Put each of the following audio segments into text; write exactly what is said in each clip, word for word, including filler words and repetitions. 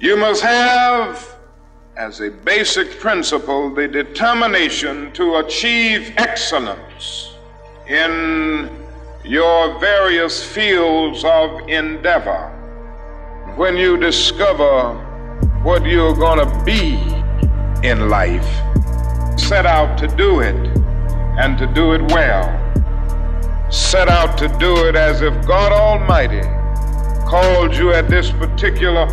You must have as a basic principle the determination to achieve excellence in your various fields of endeavor. When you discover what you're going to be in life, set out to do it and to do it well. Set out to do it as if God Almighty called you at this particular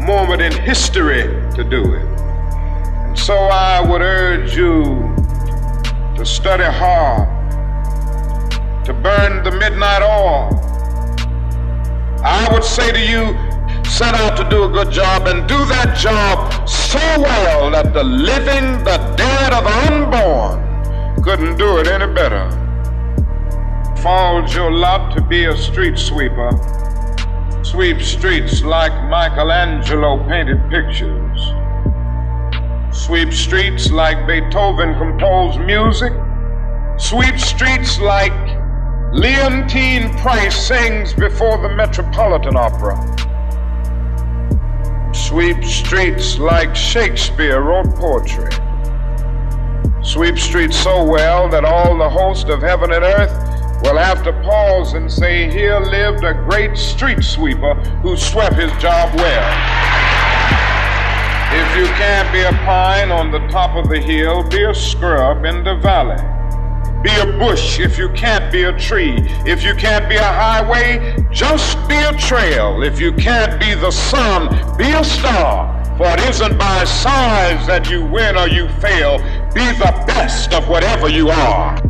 moment in history to do it. And so I would urge you to study hard, to burn the midnight oil. I would say to you, set out to do a good job and do that job so well that the living, the dead, or the unborn couldn't do it any better. Falls your lot to be a street sweeper. Sweep streets like Michelangelo painted pictures. Sweep streets like Beethoven composed music. Sweep streets like Leontine Price sings before the Metropolitan Opera. Sweep streets like Shakespeare wrote poetry. Sweep streets so well that all the host of heaven and earth will have to pause and say, here lived a great street sweeper who swept his job well. If you can't be a pine on the top of the hill, be a scrub in the valley. Be a bush if you can't be a tree. If you can't be a highway, just be a trail. If you can't be the sun, be a star. For it isn't by size that you win or you fail. Be the best of whatever you are.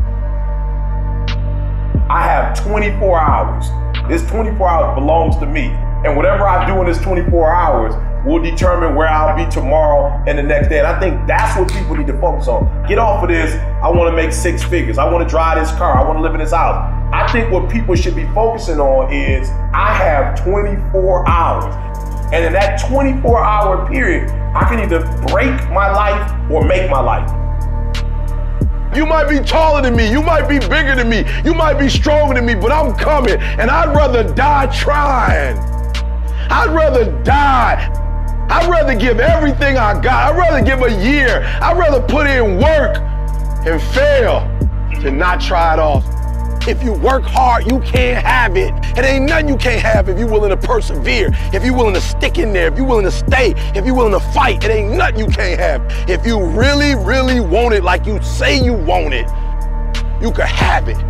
I have twenty-four hours. This twenty-four hours belongs to me. And whatever I do in this twenty-four hours will determine where I'll be tomorrow and the next day. And I think that's what people need to focus on. Get off of this, I want to make six figures. I want to drive this car. I want to live in this house. I think what people should be focusing on is I have twenty-four hours. And in that twenty-four hour period, I can either break my life or make my life. You might be taller than me, you might be bigger than me, you might be stronger than me, but I'm coming, and I'd rather die trying. I'd rather die. I'd rather give everything I got. I'd rather give a year. I'd rather put in work and fail than not try it off. If you work hard, you can't have it. It ain't nothing you can't have if you're willing to persevere, if you're willing to stick in there, if you're willing to stay, if you're willing to fight. It ain't nothing you can't have. If you really, really want it like you say you want it, you can have it.